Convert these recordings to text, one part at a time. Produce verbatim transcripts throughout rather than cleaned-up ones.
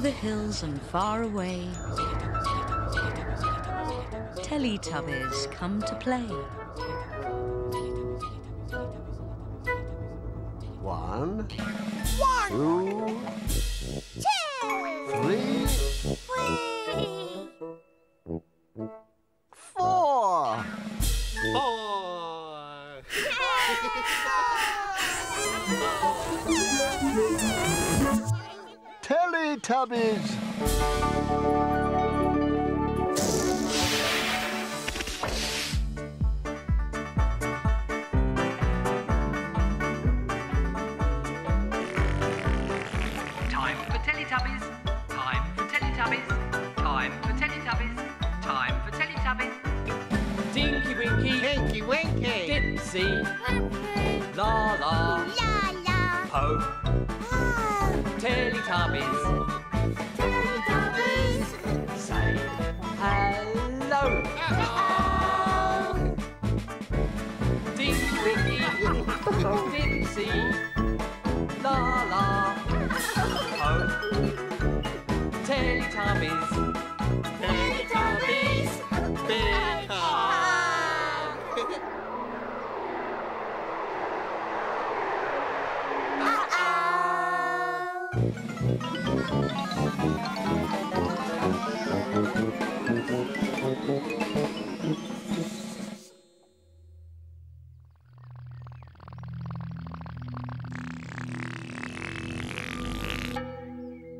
over the hills and far away, Teletubbies come to play. One, One. two, two. Three, three, four, four. Teletubbies. Tinky Winky, Tinky Winky, Dipsy, Laa-Laa, Laa-Laa, Po, Teletubbies, Teletubbies, say hello. Hello. Tinky Winky, Dipsy, Laa-Laa, Po, Teletubbies, Teletubbies, big heart.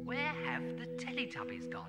Where have the Teletubbies gone?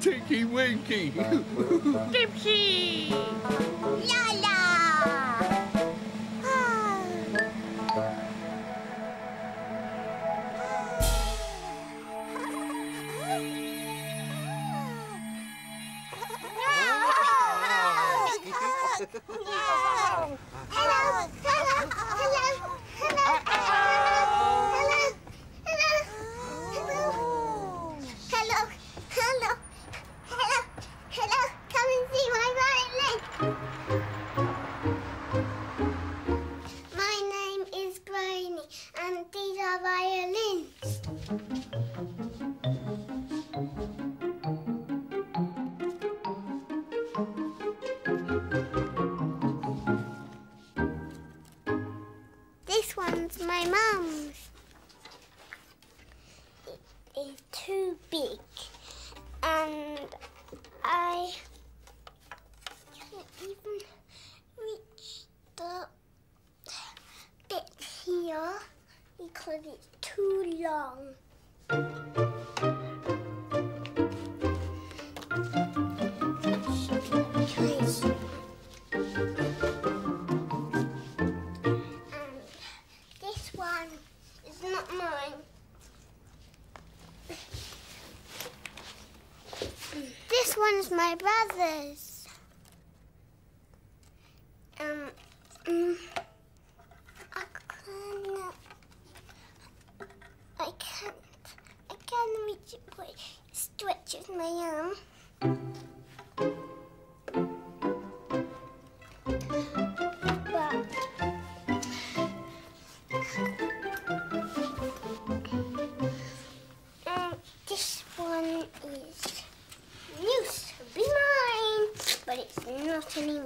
Tinky Winky! Dipsy! Laa-Laa! Ah. Hello! Hello! Hello! Hello! Because it's too long. And this one is not mine. my brothers. Um, um I can't. I can't. I can't reach it by stretch with my arm. Anymore.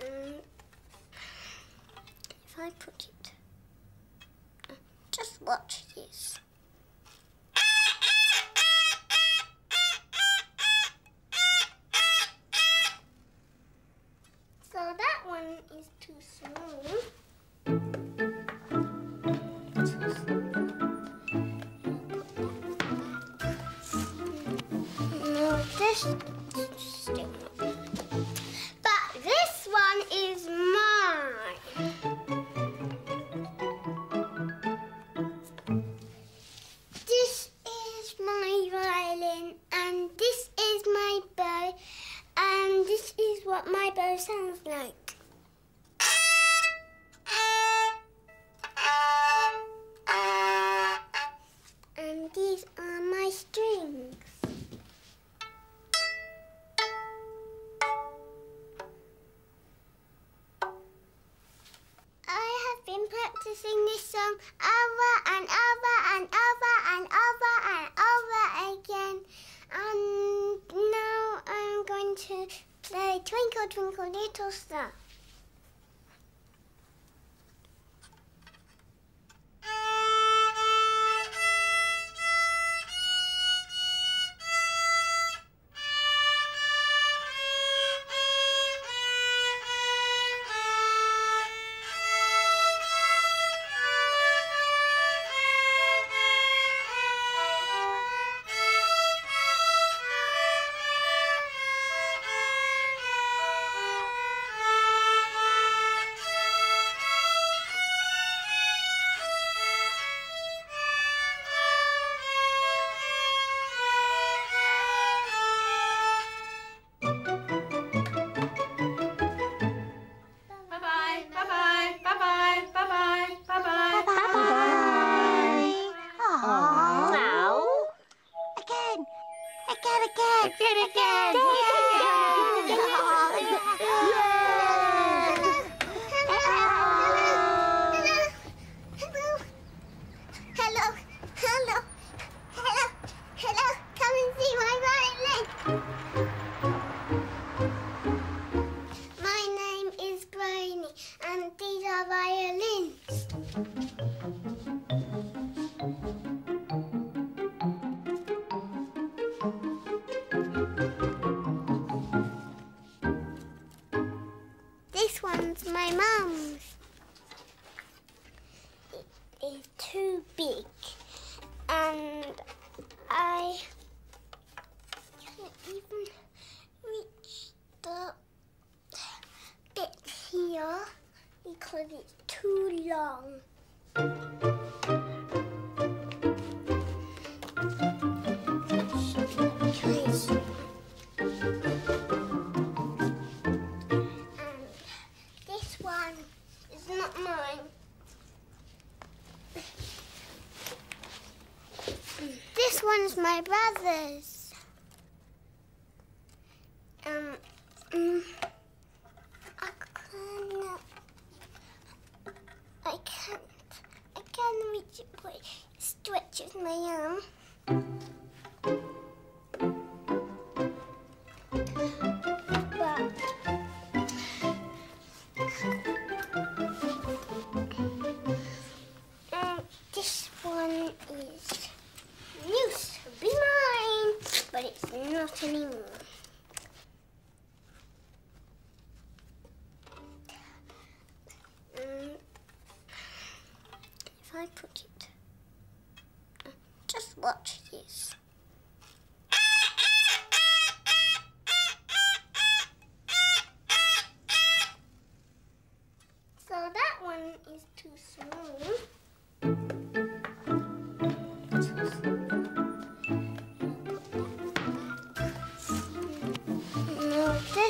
Um, if I put it, uh, just watch this. So that one is too small. But this one is mine. This is my violin, and this is my bow, and this is what my bow sounds like. Practicing this song over and over and over and over and over again. And now I'm going to play Twinkle Twinkle Little Star. My mum's. It is too big, and I can't even reach the bit here because it's too long. This one's my brother's. Um, um I can't. I can't. I can't reach it by stretch with my arm. This one is used to be mine,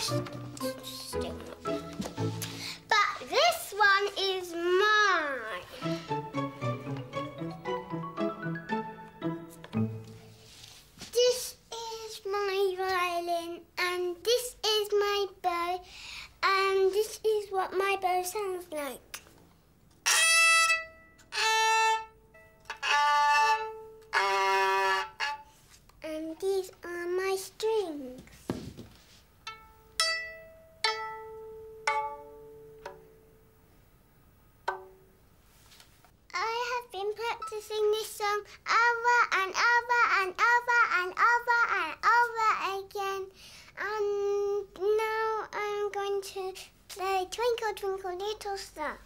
this still not mine. But this one is mine. This is my violin, and this is my bow, and this is what my bow sounds like. These are my strings. I have been practicing this song over and over and over and over and over again. And now I'm going to play Twinkle Twinkle Little Star.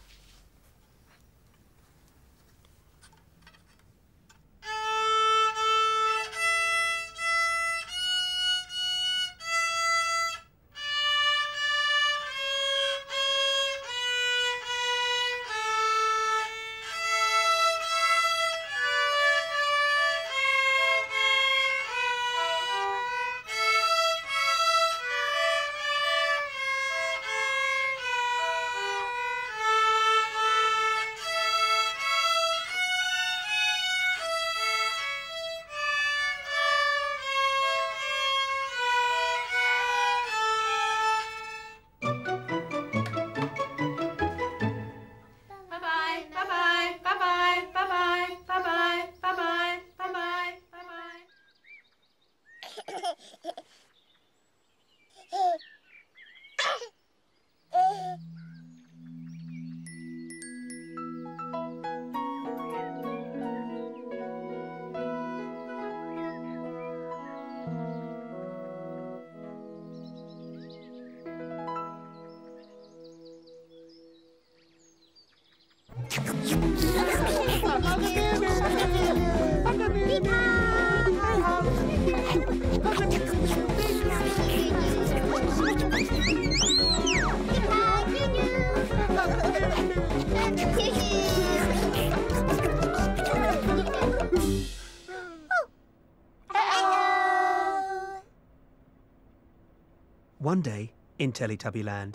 One day, in Teletubbyland,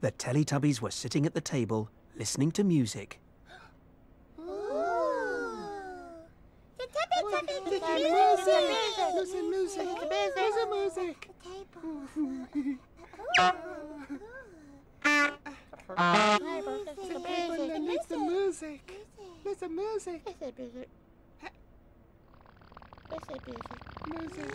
the Teletubbies were sitting at the table, listening to music. Ooh. The Teletubbies listen music. Listen music. The music. Listen music. Music.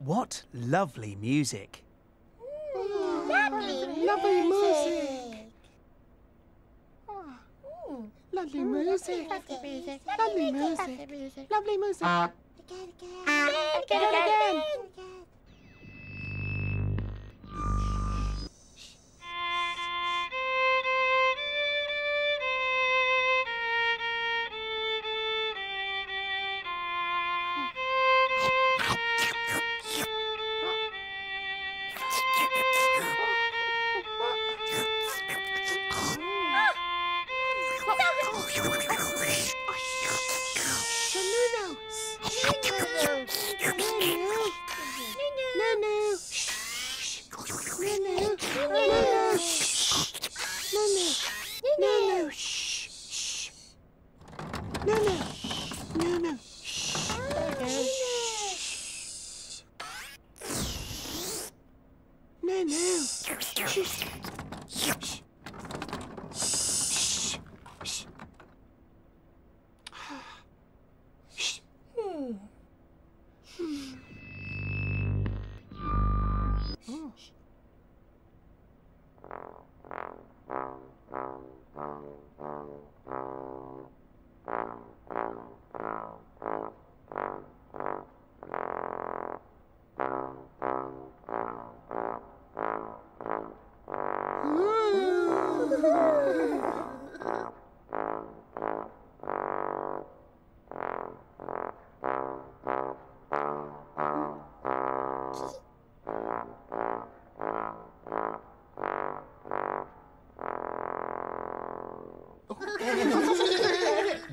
What lovely music! Ooh, lovely, lovely music! Lovely music! Lovely music! Lovely music! Again, again! Again, again!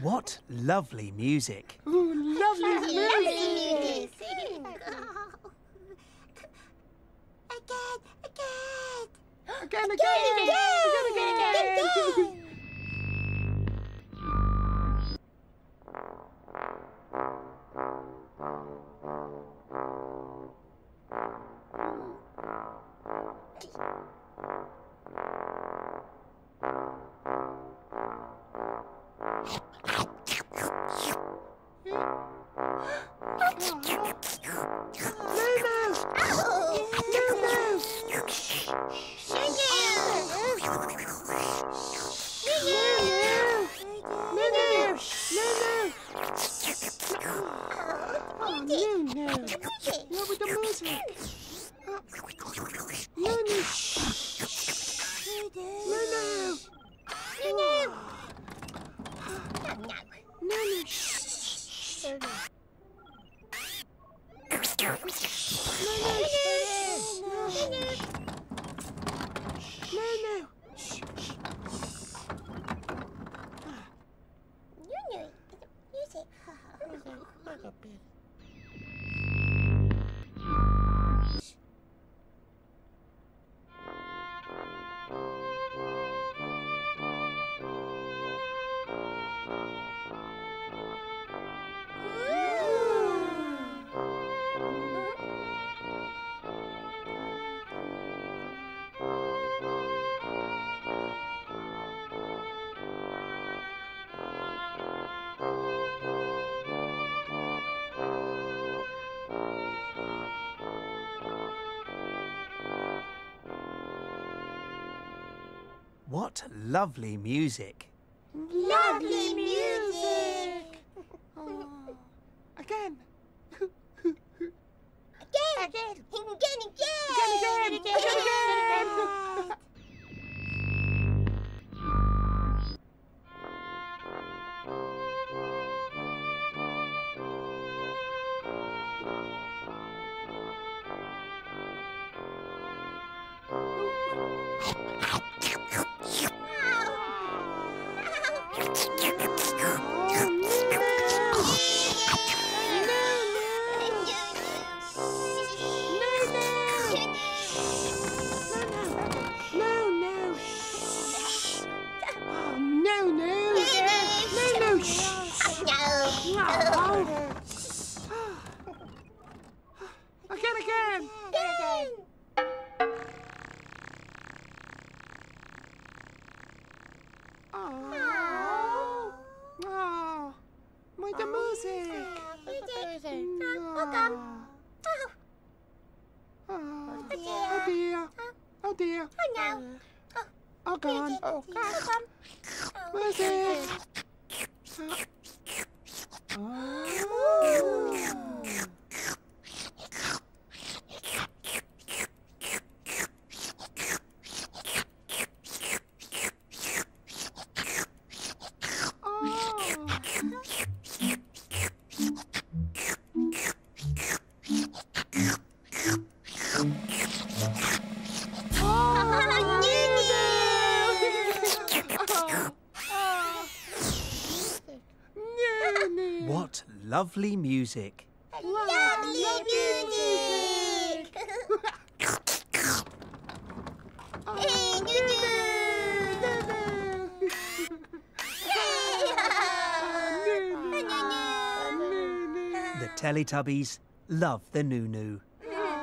What lovely music. Ooh, lovely music. Again, again. Again, again. Again, again. Again, again. What lovely music. Lovely music. Oh. Again. Again. Again. Again, again. Again, again. Again, again. Again. Lovely music. Lovely music. The Teletubbies love the Noo-Noo. Uh-oh.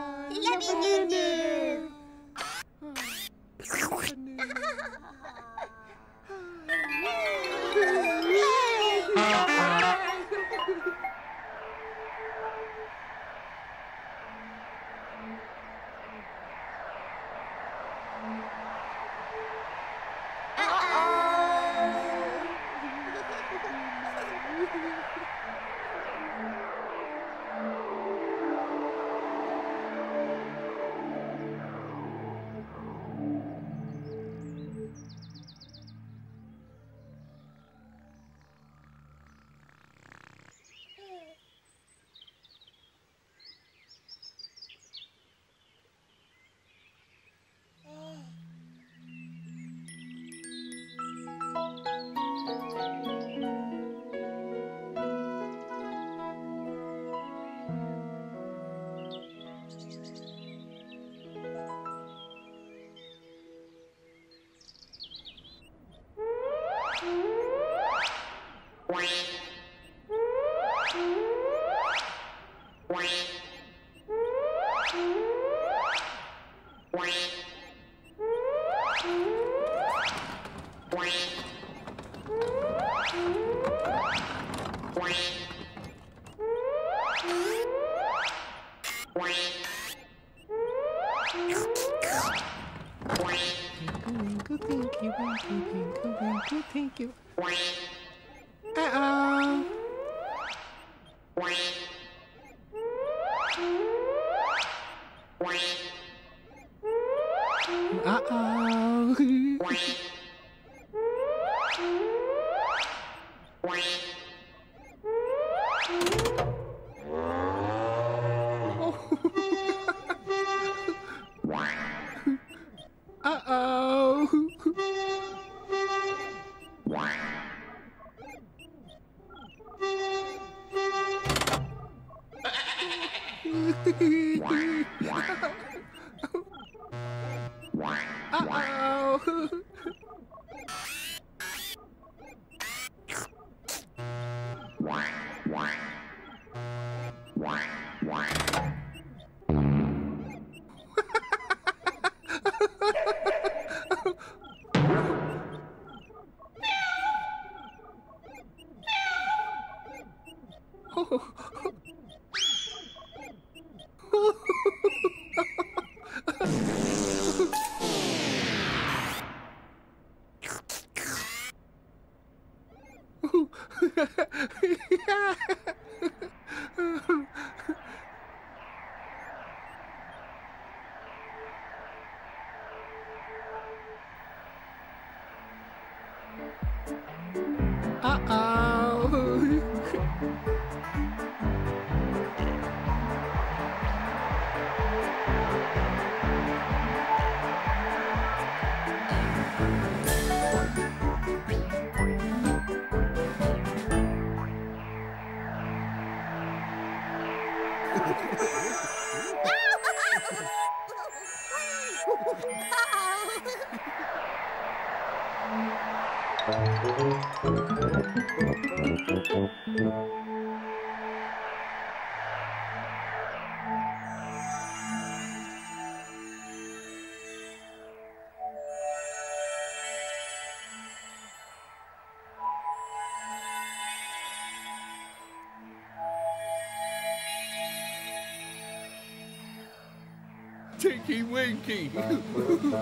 Tinky Winky!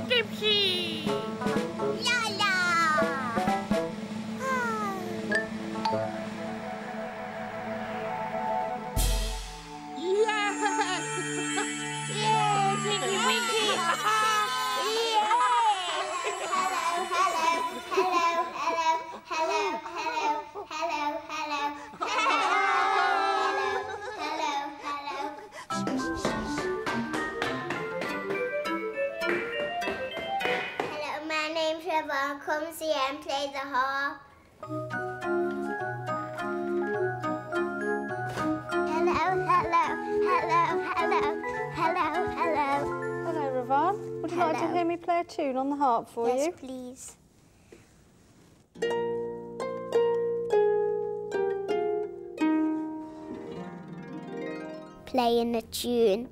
Dipsy! Laa-Laa! Yeah! Yeah, Tinky Winky! Yeah! Hello, hello, hello, hello, hello, hello, hello, hello, hello! Come see and play the harp. Hello, hello, hello, hello, hello, hello. Hello, Ravon. Would you hello. like to hear me play a tune on the harp for yes, you? Yes, please. Playing a tune.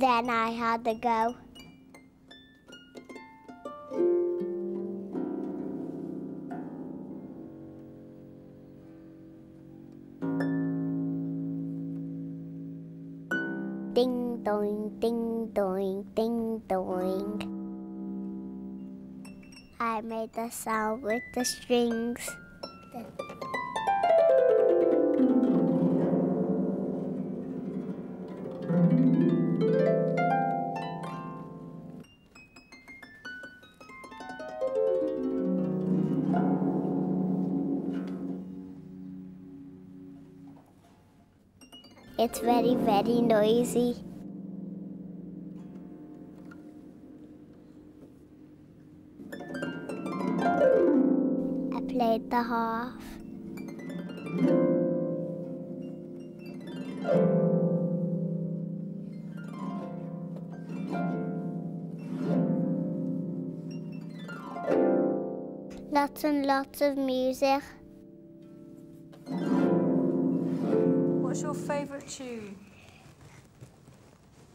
Then I had to go. Ding doing, ding doing, ding doing. I made the sound with the strings. It's very, very noisy. I played the harp. Lots and lots of music. What's your favourite tune?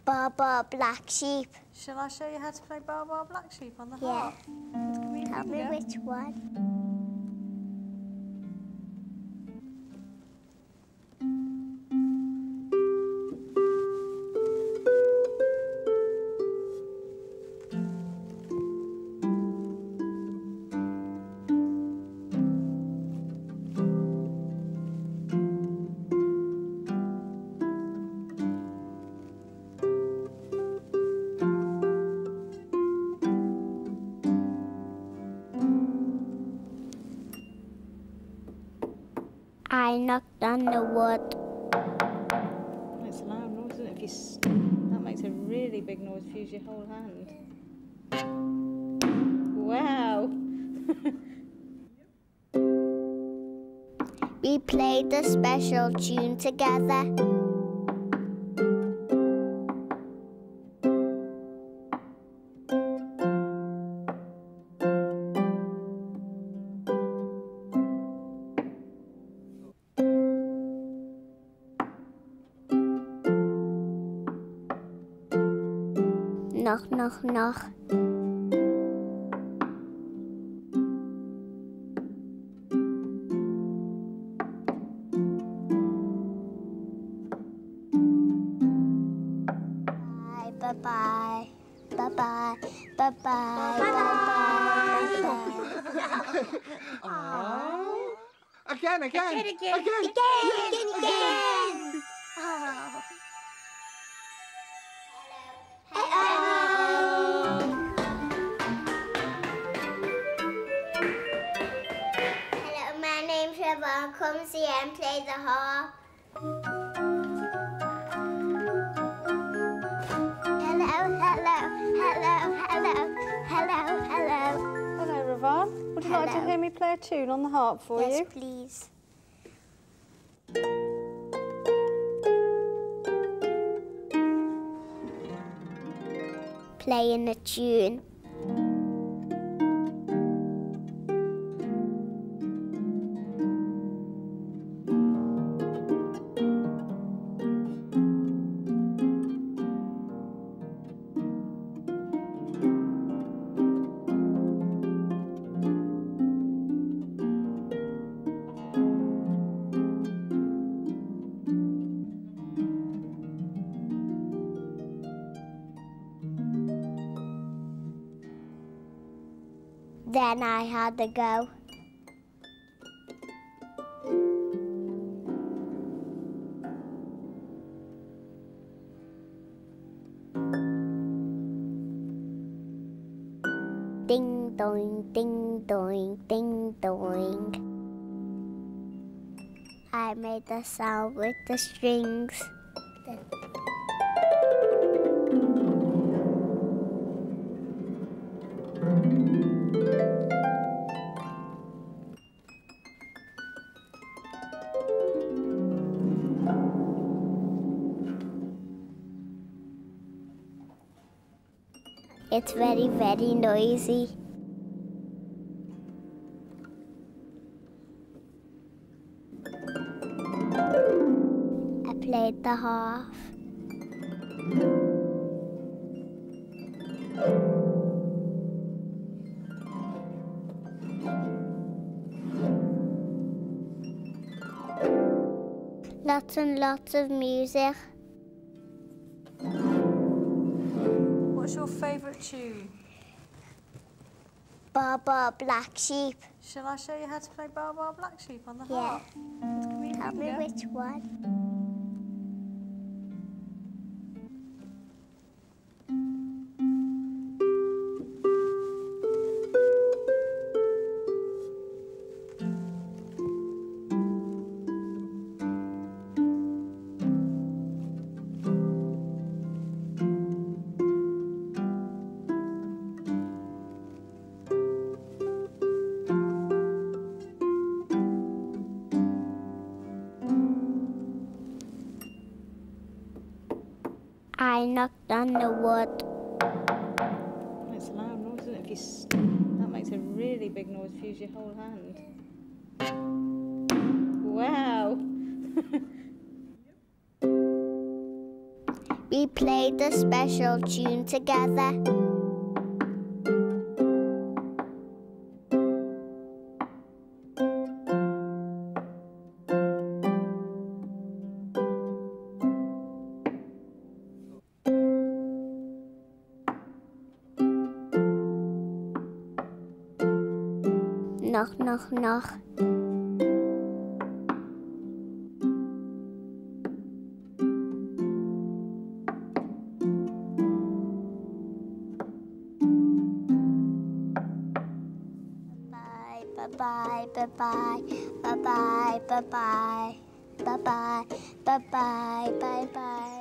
Ba Ba Black Sheep. Shall I show you how to play Ba Ba Black Sheep on the harp? Yeah. Tell me which one. I knocked on the wood. That's a loud noise, isn't it? If you s that makes a really big noise if you use your whole hand. Wow! We played the special tune together. Knock, knock, knock. Bye, bye, bye, bye, bye, bye, bye, bye, bye, bye. Again, again, again, again, again, again, again. Oh. Come see and play the harp. Hello, hello, hello, hello, hello, hello. Hello, Ravon. Would you hello. like to hear me play a tune on the harp for yes, you? Yes, please. Playing a tune. Then I had to go. Ding doing, ding doing, ding doing. I made the sound with the strings. It's very, very noisy. I played the harp. Lots and lots of music. What's your favourite tune? Ba Ba Black Sheep. Shall I show you how to play Ba Ba Black Sheep on the harp? Yeah. Tell me which one. I knocked on the wood. That's a loud noise, isn't it? If you that makes a really big noise if you use your whole hand. Wow! We played a special tune together. Knock, knock, knock. Bye bye, bye bye, bye bye, bye bye, bye bye, bye bye.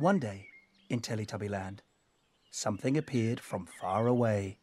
One day, in Teletubbyland, something appeared from far away.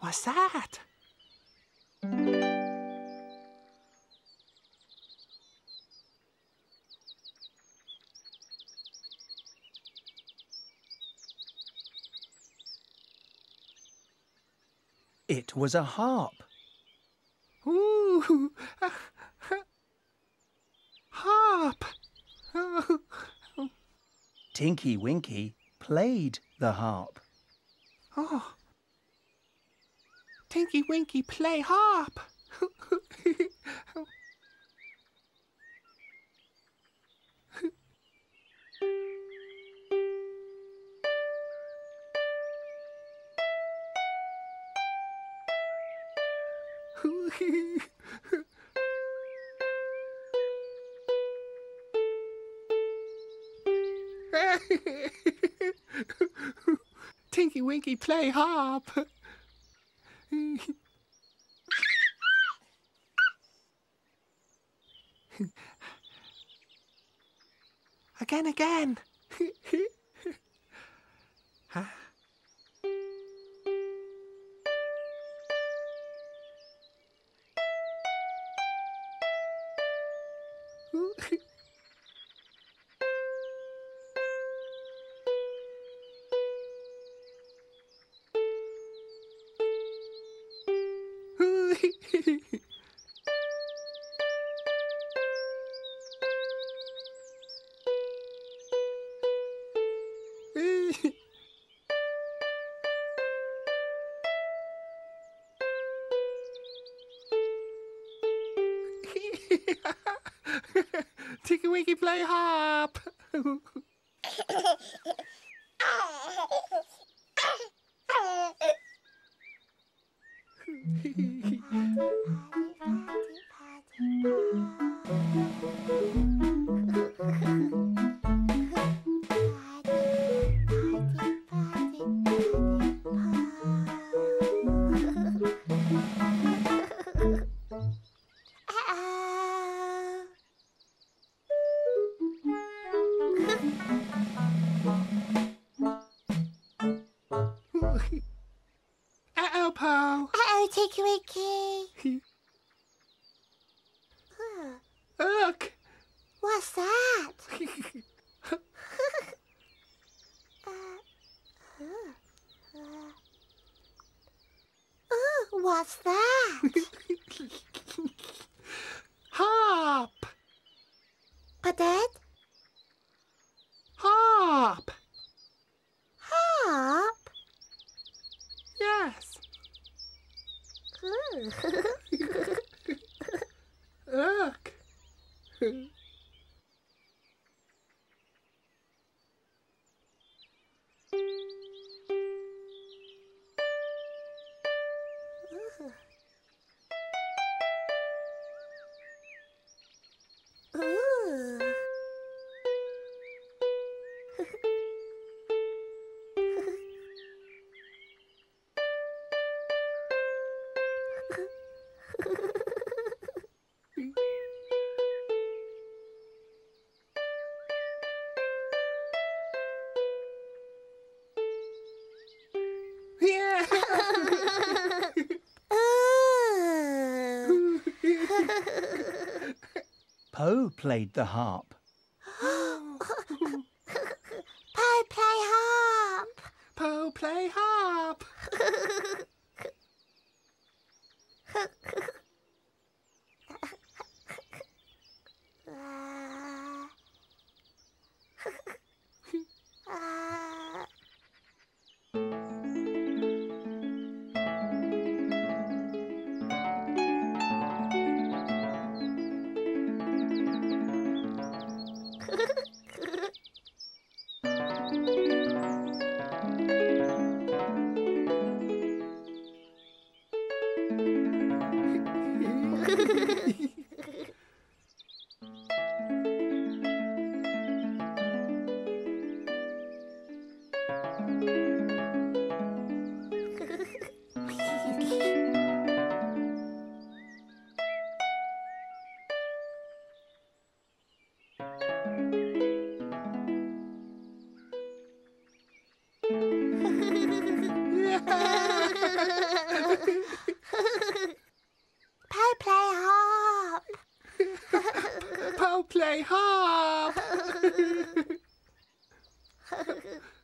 What's that? It was a harp. Ooh, a, a harp! Tinky Winky played the harp. Oh. Tinky Winky play harp. Tinky Winky play harp. Again, again. Huh? Tinky Winky play harp. Uh-oh, Po. Uh-oh, Tinky Winky. Oh. Look. What's that? uh. Po played the harp. Po play harp. Po play harp.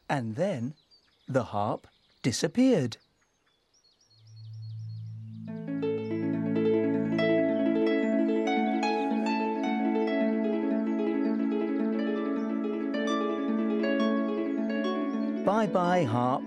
And then the harp disappeared. Bye-bye, harp.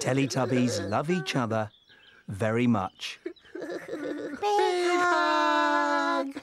Teletubbies love each other very much. Big hug!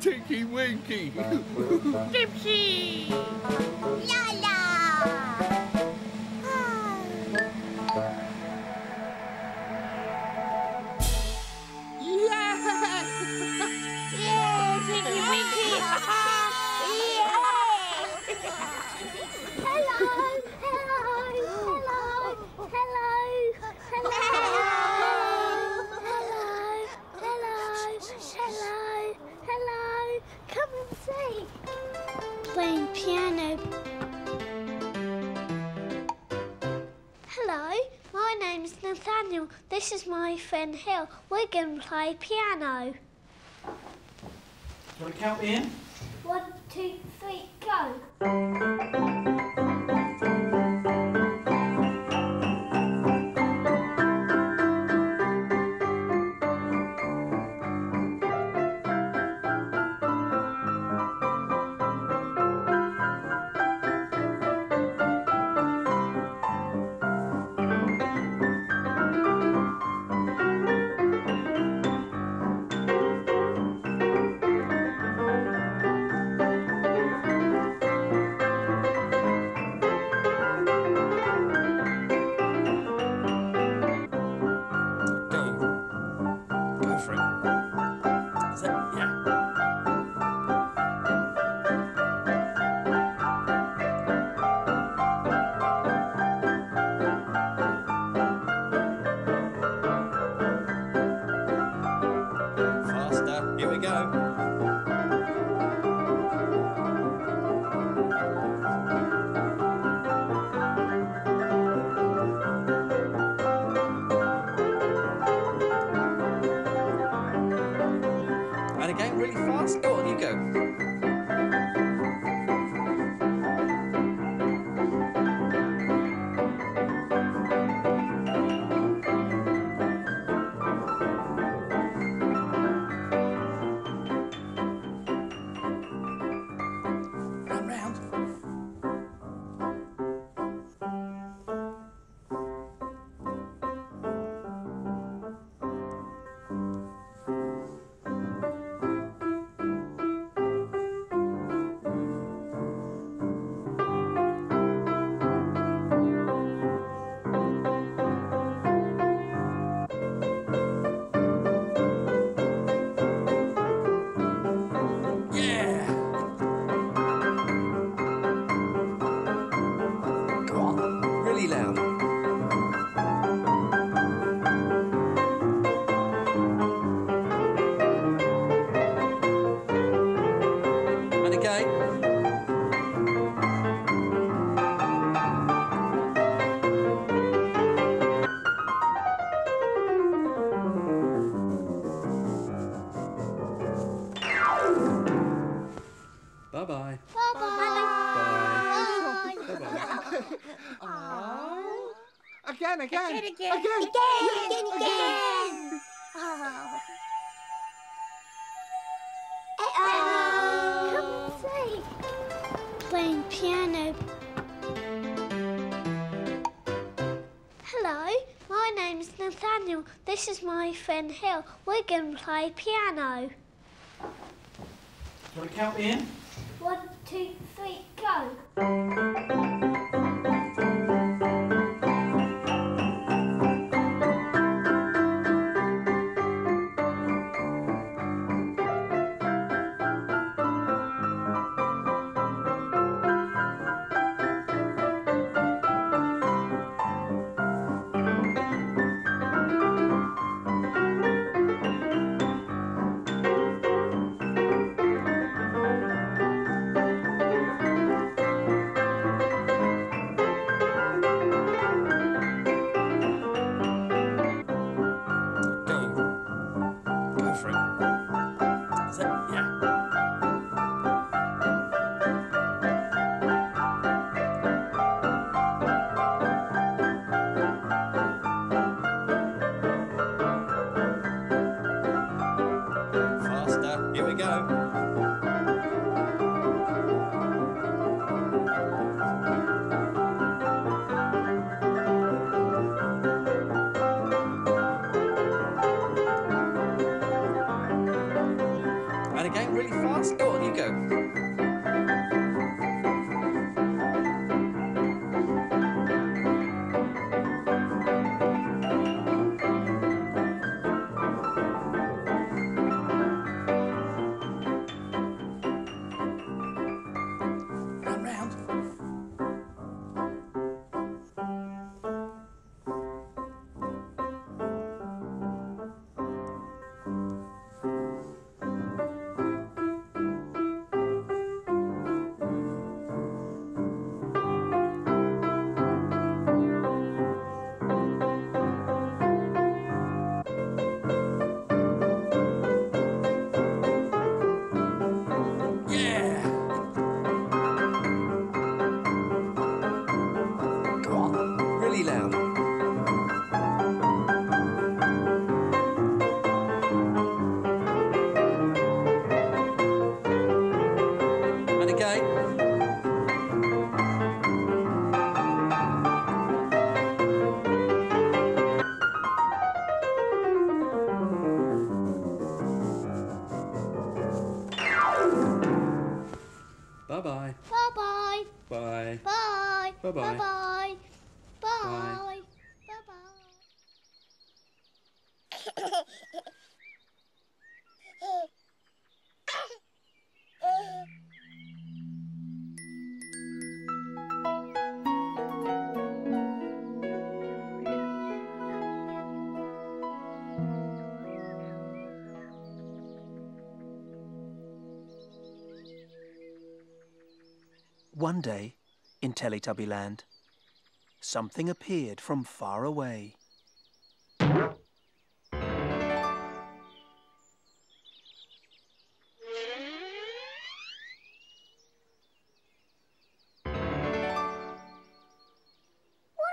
Tinky Winky! Dipsy! Laa-Laa! Oh. Nathaniel, this is my friend Hill. We're going to play piano. Do you want to count me in? One, two, three, go. Again, again, again, again, again, again, again, again. Oh. Uh-oh. Come play. Playing piano. Hello, my name's Nathaniel. This is my friend Hill. We're going to play piano. Do you want to count me in? One, two, three, go. Bye-bye. Bye-bye. Bye. Bye-bye. One day, in Teletubbyland, something appeared from far away. What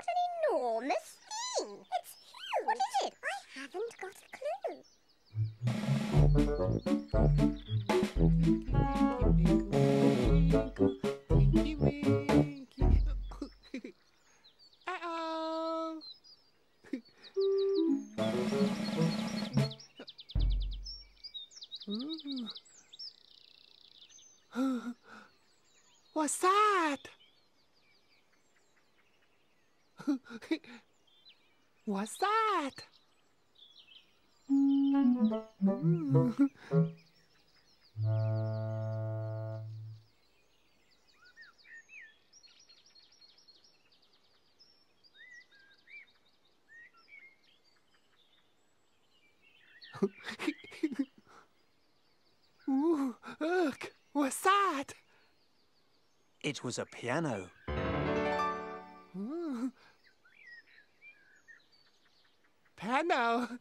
an enormous thing! It's huge! What is it? I haven't got a clue. Tinky Winky. What's that? What's that? Ooh, look, what's that? It was a piano. Ooh. Piano.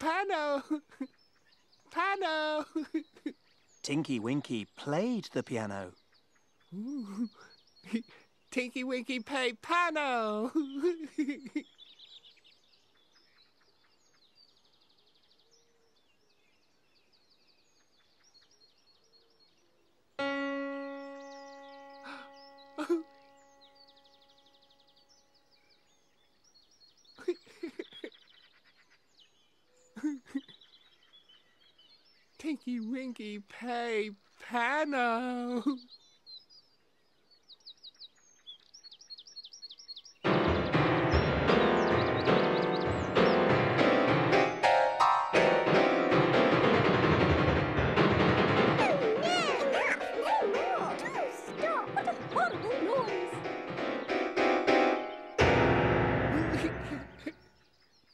Piano. Piano. Tinky Winky played the piano. Ooh. Tinky Winky played piano. Tinky Winky play piano.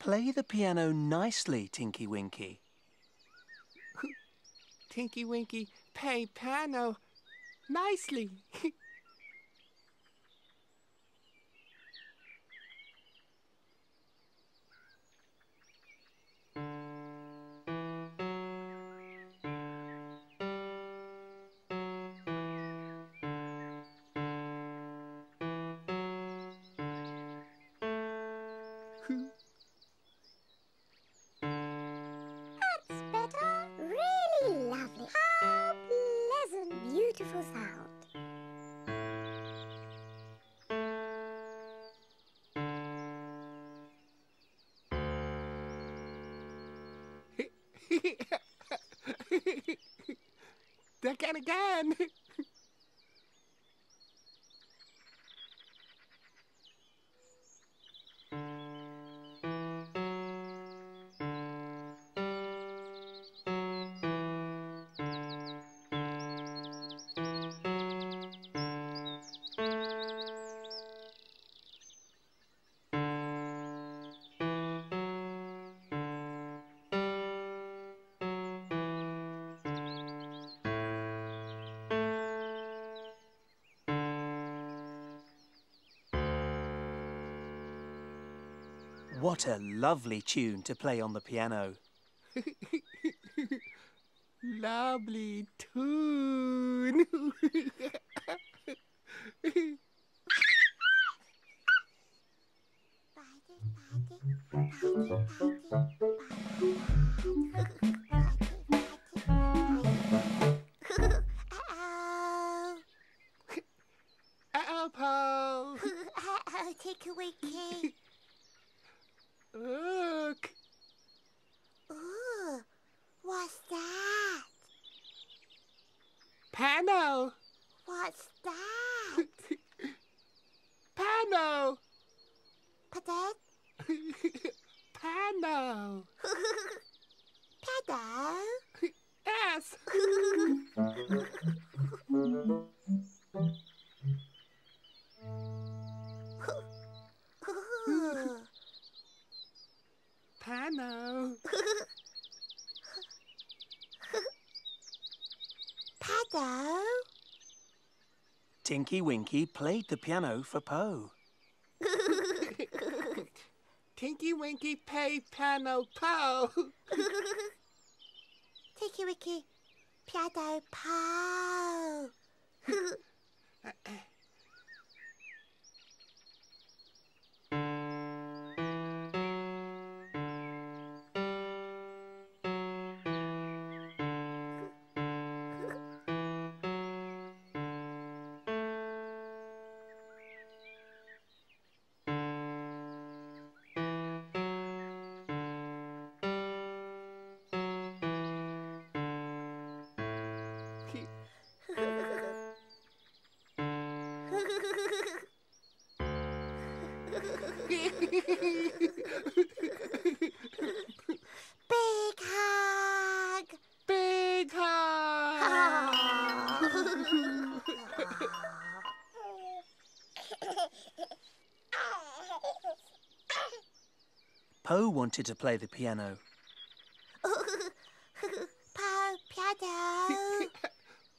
Play the piano nicely, Tinky Winky. Tinky Winky, play piano nicely. Duck and again. What a lovely tune to play on the piano. Lovely tune. Uh-oh. Uh-oh, Po. Uh-oh, take away cake. Look! Ooh, what's that? Piano! What's that? Tinky Winky played the piano for Po. Tinky Winky play piano Po. Tinky Winky piano Po. Big hug! Big hug! Po wanted to play the piano. Po piano!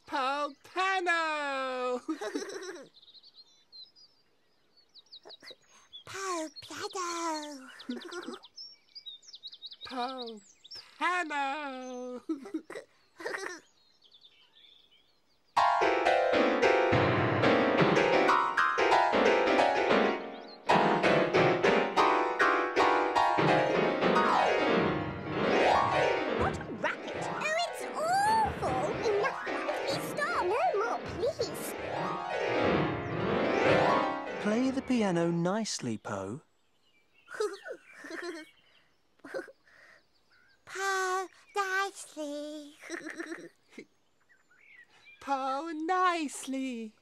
Po piano! Po piano! Po piano! What a racket! Oh, it's awful! Enough! Please stop! No more, please! Play the piano nicely, Po. Po nicely. Po nicely.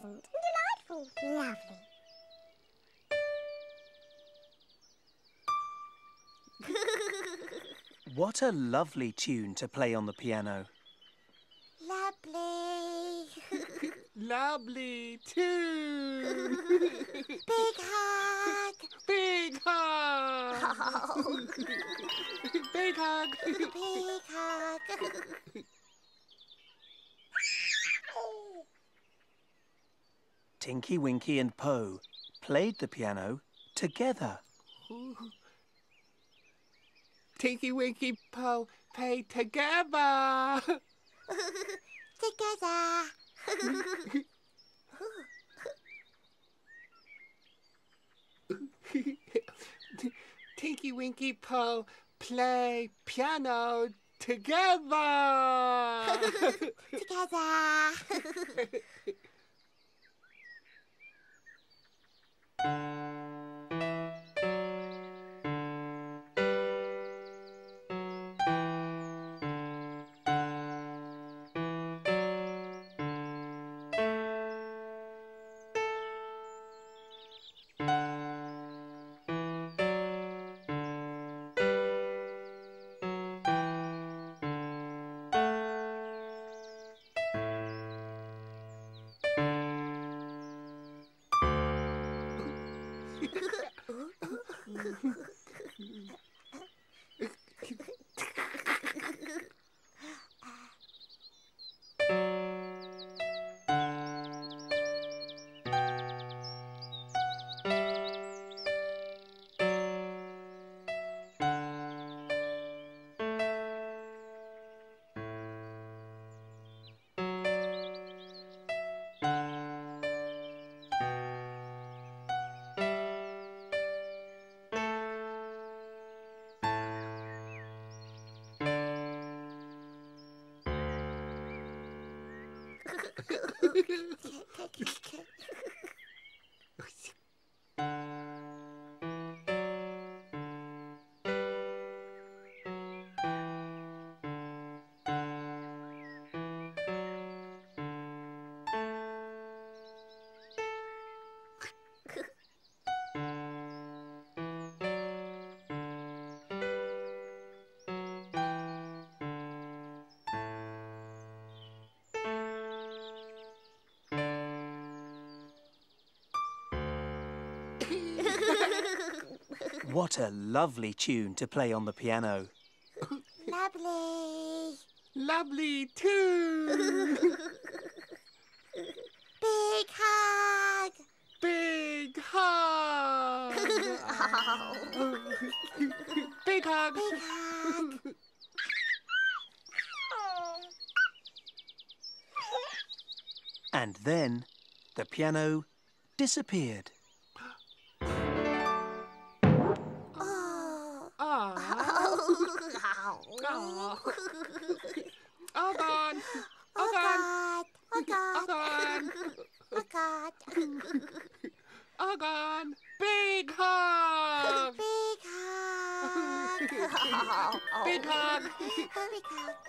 Delightful. Lovely. What a lovely tune to play on the piano. Lovely. Lovely tune. Big hug. Big hug. Oh. Big hug. Big hug. Tinky Winky and Po played the piano together. Ooh. Tinky Winky Po play together. Together. Tinky Winky Po play piano together. Together. What a lovely tune to play on the piano. Lovely. Lovely too. Big hug. Big hug. Oh. Big hug. Big hug. And then the piano disappeared. Oh. Oh. Oh. Oh, God. Oh, God. Oh, God. Oh, God. Oh, God. Big hug. Big hug. Big hug. Big hug.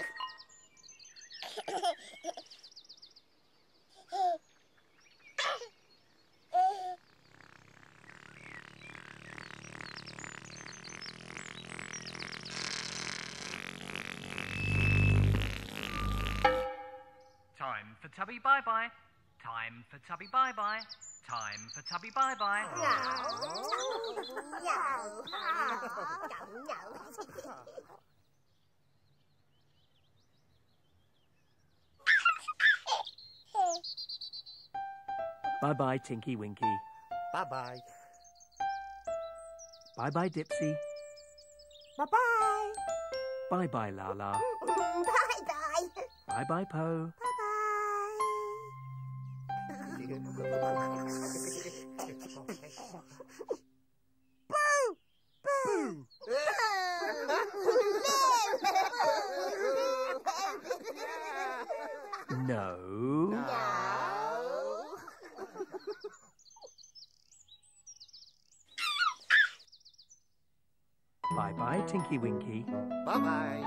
Time for Tubby bye-bye. Time for Tubby bye-bye. Time for Tubby bye-bye. No. No. No. No. No. Bye-bye, Tinky Winky. Bye-bye. Bye-bye, Dipsy. Bye-bye. Bye-bye, Laa-Laa. Bye-bye. Bye-bye, Po. Bye-bye. Boo! Boo! No. No. Bye-bye, Tinky Winky. Bye-bye.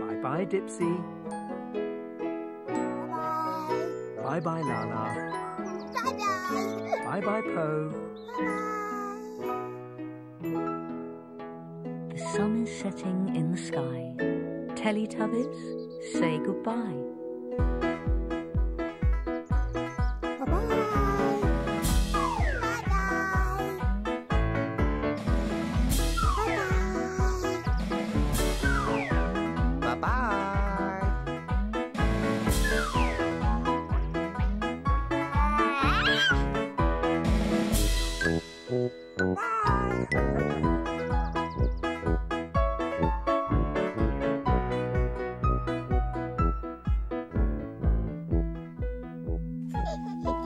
Bye-bye, Dipsy. Bye-bye. Bye-bye, Laa-Laa. Bye-bye. Bye-bye, Po. Bye-bye. The sun is setting in the sky. Teletubbies, say goodbye. Bye.